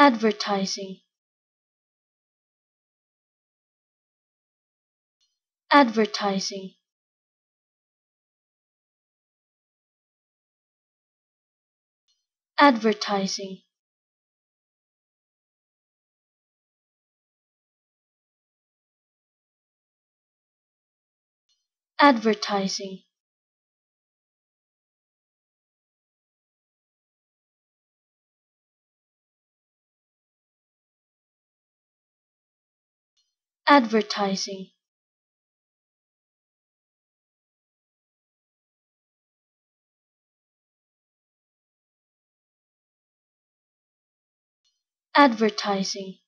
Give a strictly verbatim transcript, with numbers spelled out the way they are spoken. Advertising. Advertising. Advertising. Advertising. Advertising. Advertising.